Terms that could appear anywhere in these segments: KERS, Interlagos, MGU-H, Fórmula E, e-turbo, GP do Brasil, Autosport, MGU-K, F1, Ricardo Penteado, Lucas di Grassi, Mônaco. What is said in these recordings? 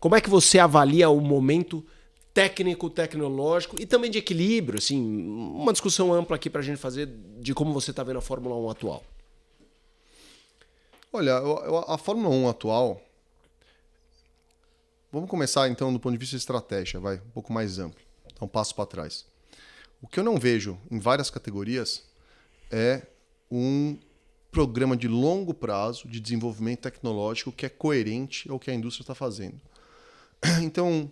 Como é que você avalia o momento técnico, tecnológico e também de equilíbrio? Assim, uma discussão ampla aqui para a gente fazer de como você está vendo a Fórmula 1 atual. Olha, a Fórmula 1 atual... Vamos começar, então, do ponto de vista de estratégia, vai um pouco mais amplo. Então, um passo para trás. O que eu não vejo em várias categorias é um programa de longo prazo de desenvolvimento tecnológico que é coerente ao que a indústria está fazendo. Então,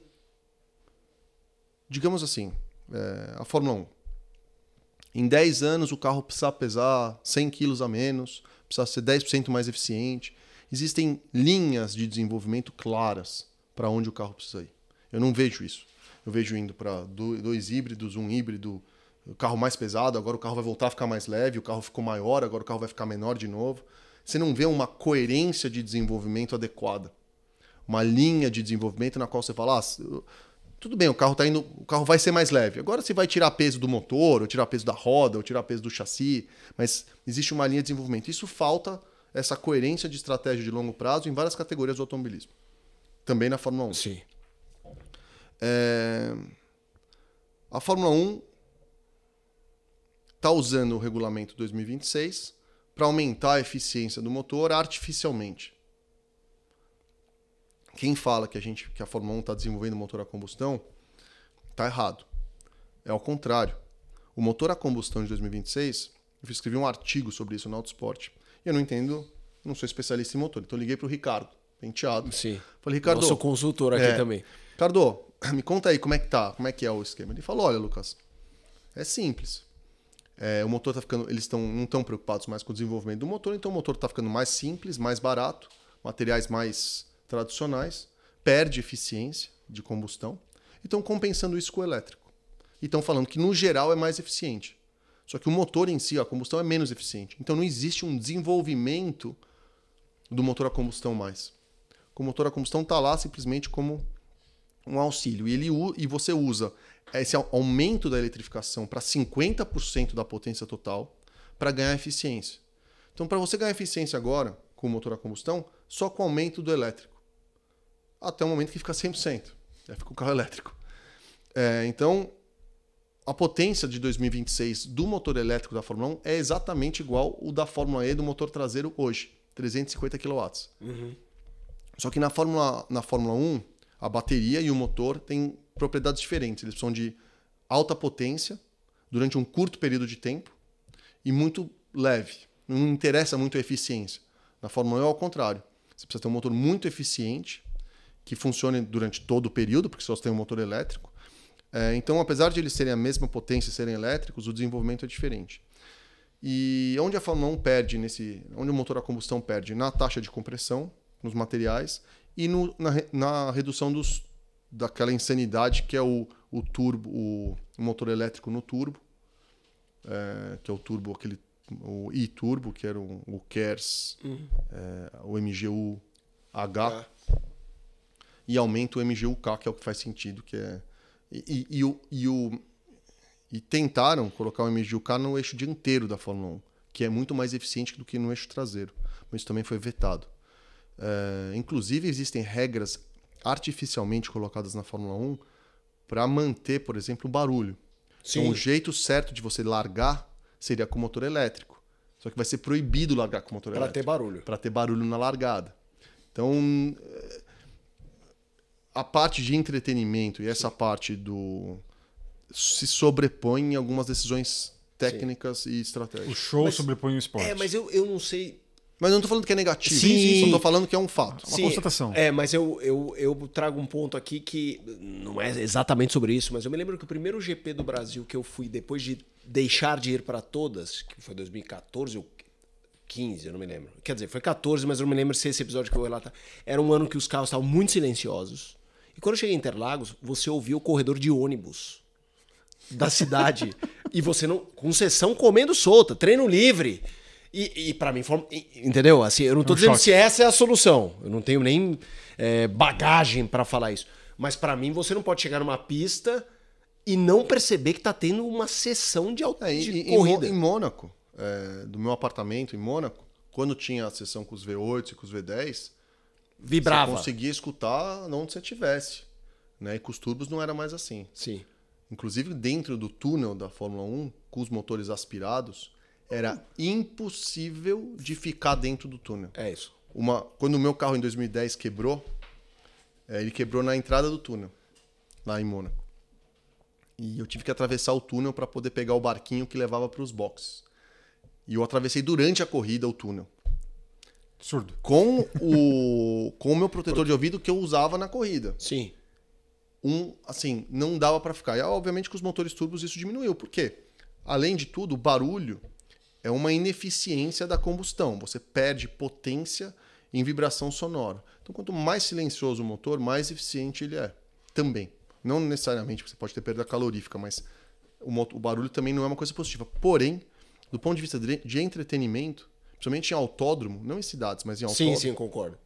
digamos assim, a Fórmula 1. Em 10 anos, o carro precisa pesar 100 quilos a menos, precisa ser 10% mais eficiente. Existem linhas de desenvolvimento claras para onde o carro precisa ir. Eu não vejo isso. Eu vejo indo para 2 híbridos, 1 híbrido, o carro mais pesado, agora o carro vai voltar a ficar mais leve, o carro ficou maior, agora o carro vai ficar menor de novo. Você não vê uma coerência de desenvolvimento adequada. Uma linha de desenvolvimento na qual você fala, tudo bem, o carro tá indo, o carro vai ser mais leve. Agora você vai tirar peso do motor, ou tirar peso da roda, ou tirar peso do chassi, mas existe uma linha de desenvolvimento. Isso falta essa coerência de estratégia de longo prazo em várias categorias do automobilismo. Também na Fórmula 1. Sim. A Fórmula 1 está usando o regulamento 2026 para aumentar a eficiência do motor artificialmente. Quem fala que a Fórmula 1 está desenvolvendo motor a combustão está errado. É ao contrário. O motor a combustão de 2026, eu escrevi um artigo sobre isso no Autosport. E eu não entendo, não sou especialista em motor, então eu liguei para o Ricardo Penteado. Sim. Falei, Ricardo, eu sou consultor aqui também. Ricardo, me conta aí como é que tá, como é que é o esquema. Ele falou, olha, Lucas, é simples. O motor tá ficando, não estão preocupados mais com o desenvolvimento do motor, então o motor tá ficando mais simples, mais barato, materiais mais tradicionais, perde eficiência de combustão, e estão compensando isso com o elétrico. E estão falando que no geral é mais eficiente. Só que o motor em si, a combustão é menos eficiente. Então não existe um desenvolvimento do motor a combustão mais. O motor a combustão está lá simplesmente como um auxílio. E você usa esse aumento da eletrificação para 50% da potência total para ganhar eficiência. Então, para você ganhar eficiência agora com o motor a combustão, só com o aumento do elétrico. Até o momento que fica 100%. Aí fica o carro elétrico. Então, a potência de 2026 do motor elétrico da Fórmula 1 é exatamente igual o da Fórmula E do motor traseiro hoje. 350 kW. Uhum. Só que na Fórmula 1, a bateria e o motor têm propriedades diferentes. Eles precisam de alta potência durante um curto período de tempo e muito leve. Não interessa muito a eficiência. Na Fórmula 1 é ao contrário. Você precisa ter um motor muito eficiente que funcione durante todo o período, porque só você tem um motor elétrico. Então, apesar de eles serem a mesma potência e serem elétricos, o desenvolvimento é diferente. E onde a Fórmula 1 perde onde o motor a combustão perde? Na taxa de compressão, nos materiais e na redução daquela insanidade que é o motor elétrico no turbo, que é o turbo, o e-turbo, que era o KERS, o MGU-H, e aumenta o MGU-K, que é o que faz sentido, que é... E tentaram colocar o MGU-K no eixo dianteiro da Fórmula 1, que é muito mais eficiente do que no eixo traseiro, mas isso também foi vetado. Inclusive, existem regras artificialmente colocadas na Fórmula 1 para manter, por exemplo, o barulho. Sim. Então, o jeito certo de você largar seria com o motor elétrico. Só que vai ser proibido largar com o motor elétrico. Para ter barulho. Para ter barulho na largada. Então, a parte de entretenimento e essa parte se sobrepõe em algumas decisões técnicas e estratégicas. O show sobrepõe o esporte. Mas eu não sei... Mas eu não estou falando que é negativo, só estou falando que é um fato. Uma constatação. Mas eu trago um ponto aqui que não é exatamente sobre isso, mas eu me lembro que o primeiro GP do Brasil que eu fui, depois de deixar de ir para todas, que foi 2014 ou 15, eu não me lembro. Quer dizer, foi 14, mas eu não me lembro se esse episódio que eu vou relatar. Era um ano que os carros estavam muito silenciosos. E quando eu cheguei em Interlagos, você ouvia o corredor de ônibus da cidade. E você não... Com sessão comendo solta, treino livre... E para mim, entendeu? Assim, eu não tô dizendo se essa é a solução. Eu não tenho nem bagagem para falar isso. Mas para mim, você não pode chegar numa pista e não perceber que tá tendo uma sessão de corrida. Em Mônaco, do meu apartamento em Mônaco, quando tinha a sessão com os V8 e com os V10, Vibrava. Você conseguia escutar onde você estivesse, né? E com os turbos não era mais assim. Sim. Inclusive, dentro do túnel da Fórmula 1, com os motores aspirados, era impossível de ficar dentro do túnel. É isso. Quando o meu carro, em 2010, quebrou, ele quebrou na entrada do túnel, lá em Mônaco. E eu tive que atravessar o túnel para poder pegar o barquinho que levava para os boxes. E eu atravessei durante a corrida o túnel. Absurdo. Com o meu protetor de ouvido que eu usava na corrida. Sim. Assim, não dava para ficar. E obviamente com os motores turbos isso diminuiu. Por quê? Além de tudo, o barulho é uma ineficiência da combustão. Você perde potência em vibração sonora. Então, quanto mais silencioso o motor, mais eficiente ele é. Também. Não necessariamente, porque você pode ter perda calorífica, mas o barulho também não é uma coisa positiva. Porém, do ponto de vista de entretenimento, principalmente em autódromo, não em cidades, mas em autódromo. Sim, sim, concordo.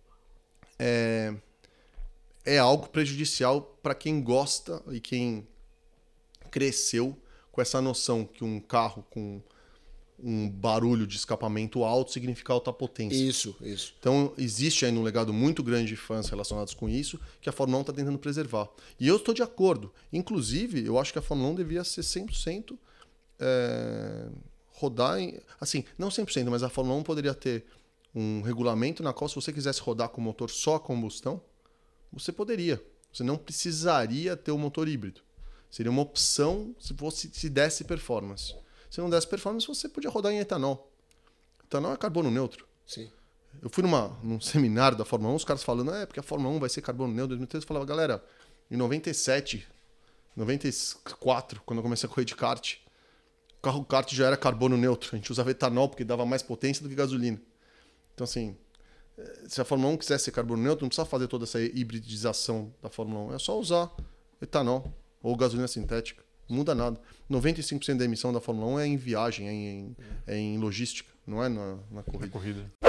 É algo prejudicial para quem gosta e quem cresceu com essa noção que um carro com um barulho de escapamento alto significa alta potência. Isso, isso. Então existe ainda um legado muito grande de fãs relacionados com isso que a Fórmula 1 está tentando preservar. E eu estou de acordo. Inclusive, eu acho que a Fórmula 1 devia ser 100%... rodar em... Assim, não 100%, mas a Fórmula 1 poderia ter um regulamento na qual, se você quisesse rodar com o motor só a combustão, você poderia. Você não precisaria ter um motor híbrido. Seria uma opção se desse performance. Se não desse performance, você podia rodar em etanol. Etanol é carbono neutro. Sim. Eu fui num seminário da Fórmula 1, os caras falando, porque a Fórmula 1 vai ser carbono neutro. Em 2013, eu falava, galera, em 97, 94, quando eu comecei a correr de kart, o carro kart já era carbono neutro. A gente usava etanol porque dava mais potência do que gasolina. Então, assim, se a Fórmula 1 quisesse ser carbono neutro, não precisa fazer toda essa hibridização da Fórmula 1. É só usar etanol ou gasolina sintética. Não muda nada. 95% da emissão da Fórmula 1 é em viagem, é em logística, não é na corrida.